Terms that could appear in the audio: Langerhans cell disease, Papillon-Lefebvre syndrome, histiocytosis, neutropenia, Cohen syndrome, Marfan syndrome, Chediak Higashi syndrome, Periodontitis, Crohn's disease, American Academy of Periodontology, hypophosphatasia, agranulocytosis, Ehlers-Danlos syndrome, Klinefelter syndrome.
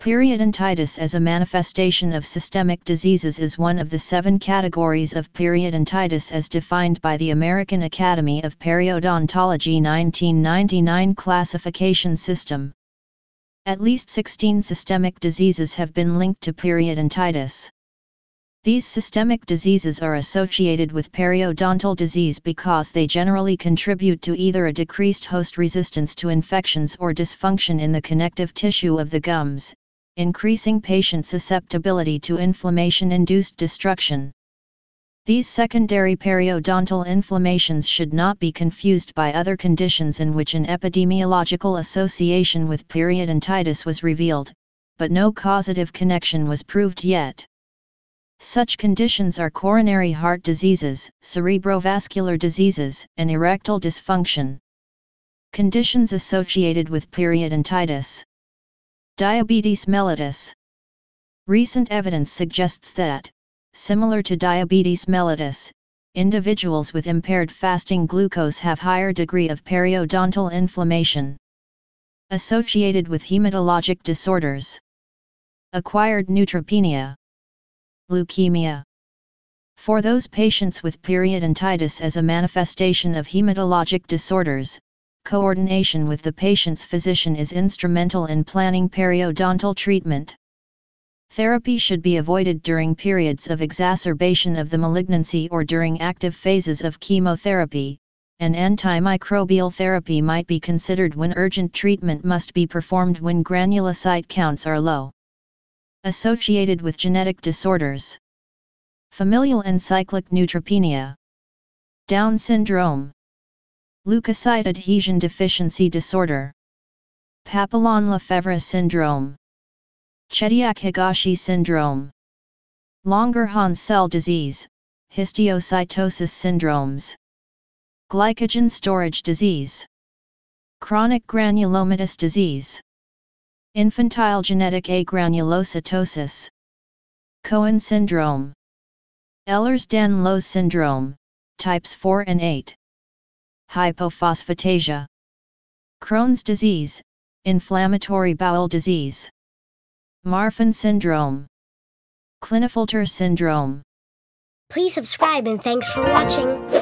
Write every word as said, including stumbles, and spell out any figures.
Periodontitis as a manifestation of systemic diseases is one of the seven categories of periodontitis as defined by the American Academy of Periodontology nineteen ninety-nine classification system. At least sixteen systemic diseases have been linked to periodontitis. These systemic diseases are associated with periodontal disease because they generally contribute to either a decreased host resistance to infections or dysfunction in the connective tissue of the gums, increasing patient susceptibility to inflammation-induced destruction. These secondary periodontal inflammations should not be confused by other conditions in which an epidemiological association with periodontitis was revealed, but no causative connection was proved yet. Such conditions are coronary heart diseases, cerebrovascular diseases, and erectile dysfunction. Conditions associated with periodontitis. Diabetes mellitus. Recent evidence suggests that, similar to diabetes mellitus, individuals with impaired fasting glucose have higher degree of periodontal inflammation. Associated with hematologic disorders. Acquired neutropenia. Leukemia. For those patients with periodontitis as a manifestation of hematologic disorders, coordination with the patient's physician is instrumental in planning periodontal treatment. Therapy should be avoided during periods of exacerbation of the malignancy or during active phases of chemotherapy, and antimicrobial therapy might be considered when urgent treatment must be performed when granulocyte counts are low. Associated with genetic disorders. Familial and cyclic neutropenia. Down syndrome. Leukocyte adhesion deficiency disorder. Papillon-Lefebvre syndrome. Chediak Higashi syndrome. Langerhans cell disease, histiocytosis syndromes. Glycogen storage disease. Chronic granulomatous disease. Infantile genetic agranulocytosis. Cohen syndrome. Ehlers-Danlos syndrome, types four and eight. Hypophosphatasia. Crohn's disease, inflammatory bowel disease. Marfan syndrome. Klinefelter syndrome. Please subscribe and thanks for watching.